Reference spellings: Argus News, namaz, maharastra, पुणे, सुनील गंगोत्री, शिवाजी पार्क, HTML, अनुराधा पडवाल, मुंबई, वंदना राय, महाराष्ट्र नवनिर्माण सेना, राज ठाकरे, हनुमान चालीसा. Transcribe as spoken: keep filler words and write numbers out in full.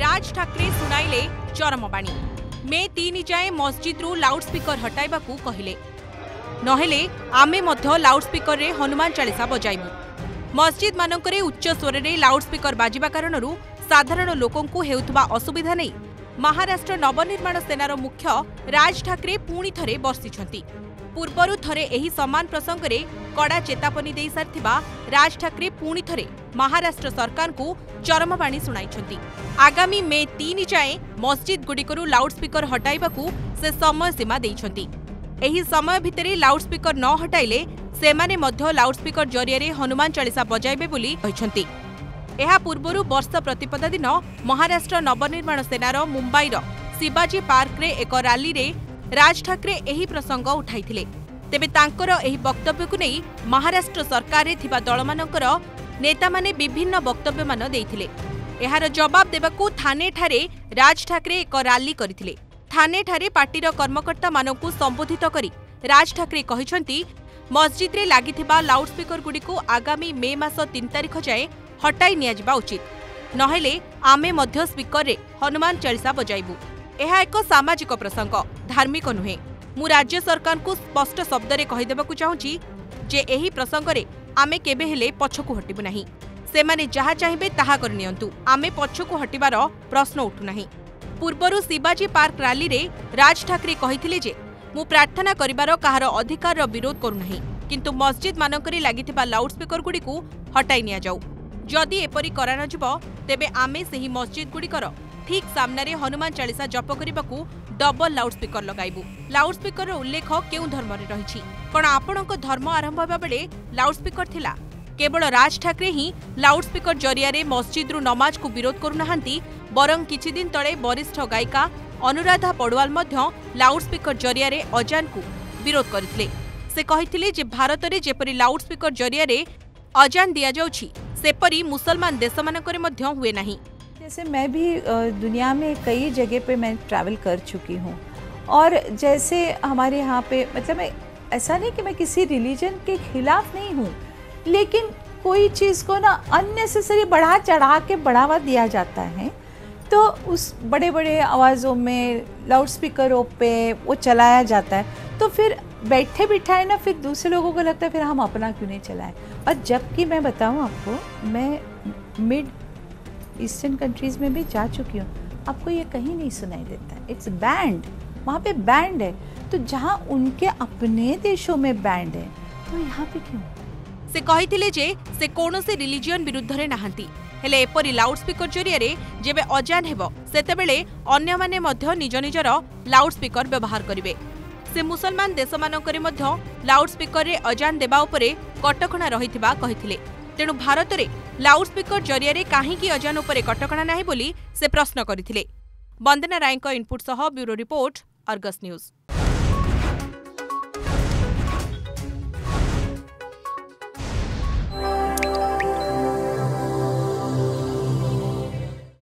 राज ठाकरे सुनाइले चरमबाणी। मे तीन जाए मस्जिद रु लाउडस्पीकर हटाइबाकू कहिले, नहेले आमे मध्य लाउडस्पीकर रे हनुमान चालीसा बजाइबु। मस्जिद मानकरे उच्च स्वर रे लाउडस्पीकर बाजिबा कारणरू साधारण लोकंकू हेउथबा असुविधा नै महाराष्ट्र नवनिर्माण सेनार मुख्य राज ठाकरे पुणी थरे बर्षिछंती। पूर्वरु थरे एही समान प्रसंग रे कड़ा चेतावनी देई सारथिबा राज ठाकरे पुणी थरे महाराष्ट्र सरकार को चरमबाणी सुनाइछंती। आगामी मे तीन जाए मस्जिद गुडिकरू लाउडस्पीकर हटाइबाकू से समय सीमा देइछंती। एही समय भितरे लाउडस्पीकर न हटाइले सेमाने मध्य लाउडस्पीकर जरिया रे हनुमान चालीसा बजाइबे बोली कहिछंती। एहा पूर्वरु वर्ष प्रतिपद दिन महाराष्ट्र नवनिर्माण सेनार मुंबईर शिवाजी पार्क रे एक रैली रे राज ठाकरे एही प्रसंग उठाइथिले। तेबे तांकर एही वक्तव्य को नै महाराष्ट्र सरकार रे थिबा दलमानकर नेता माने विभिन्न वक्तव्य मान देइथिले। एहार जवाब देबाकू थाने ठारे राज ठाकरे एक रैली करिथिले। थाने ठारे पार्टीर कर्मकर्ता मानकू संबोधित करी राज ठाकरे कहिसंती, मस्जिद रे लागिथिबा लाउडस्पीकर गुडीकू आगामी मे मास तीन तारिख जाए हटाई नियाजिबा उचित, नहेले आमे मध्य स्पीकर रे हनुमान चालीसा बजाइबु। एहा एक सामाजिक प्रसंग, धार्मिक नुहे। मु राज्य सरकार को स्पष्ट शब्द रे कहि देबाकू चाहुची जे एही प्रसंग रे आमे केबे हेले पछकू हटिबु नाही। सेमाने जहा चाहिबे ताहा करनियंतु, आमे पछकू हटिबार प्रश्न उठु नाही। पूर्वरु शिवाजी पार्क रैली रे राज ठाकरे कहिथिले जे मु प्रार्थना करिबार काहार अधिकार रो विरोध करू नाही, किंतु मस्जिद मानकरे लागिथिबा लाउडस्पीकर गुडी को हटाई निया जाऊ। जदि एपरी करानजिब तेबे आमे सेही मस्जिद गुडीकर ठीक सामनारे हनुमान चालीसा जप करिबाकू डबल लाउडस्पीकर लगाइबू। लाउडस्पीकर उल्लेख केउ धर्म रे रहिछि? कोन आपणक धर्म आरंभ होबा बेले लाउडस्पीकर थिला? केवल राज ठाकरे ही लाउडस्पीकर जरिया रे मस्जिद रु नमाज को विरोध करू नाहंती, बरं किछि दिन तळे वरिष्ठ गायिका अनुराधा पडवाल मध्य लाउडस्पीकर जरिया रे अजान को विरोध करथिले। से कहिथिले जे भारत रे जेपरि लाउडस्पीकर जरिया रे अजान दिया जाउछि सेपरी मुसलमान देश मानकरे मध्य हुए नहीं। जैसे मैं भी दुनिया में कई जगह पे मैं ट्रैवल कर चुकी हूँ, और जैसे हमारे यहाँ पे मतलब मैं ऐसा नहीं कि मैं किसी रिलीजन के खिलाफ नहीं हूँ, लेकिन कोई चीज़ को ना अननेसेसरी बढ़ा चढ़ा के बढ़ावा दिया जाता है, तो उस बड़े बड़े आवाज़ों में लाउडस्पीकरों पे वो चलाया जाता है। तो फिर बैठे बिठाए ना फिर दूसरे लोगों को लगता है फिर हम अपना क्यों नहीं चलाएं। और जबकि मैं बताऊं आपको, मैं मिड ईस्टर्न कंट्रीज़ में भी जा चुकी हूँ, आपको ये कहीं नहीं सुनाई देता। इट्स बैंड, वहाँ पे बैंड है, तो जहाँ उनके अपने देशों में बैंड है तो यहाँ पे क्यों? से कहिथिले जे से कोनोसे रिलीजन विरुद्ध रे नाहंती, हेले एपरी लाउडस्पीकर जरिया रे जेबे अजान हेबो सेतेबेले अन्य माने मध्य निज निजर लाउडस्पीकर व्यवहार करिवे। से मुसलमान देश मानकरे मध्य लाउडस्पीकर रे अजान देबा उपरे कटकणा रहिथिबा कहिथिले। तेणु भारत रे लाउडस्पीकर जरिया रे काहींकी अजान उपरे कटकणा नाही बोली से प्रश्न करिथिले। वंदना राय इनपुट सह ब्यूरो रिपोर्ट, अर्गस न्यूज।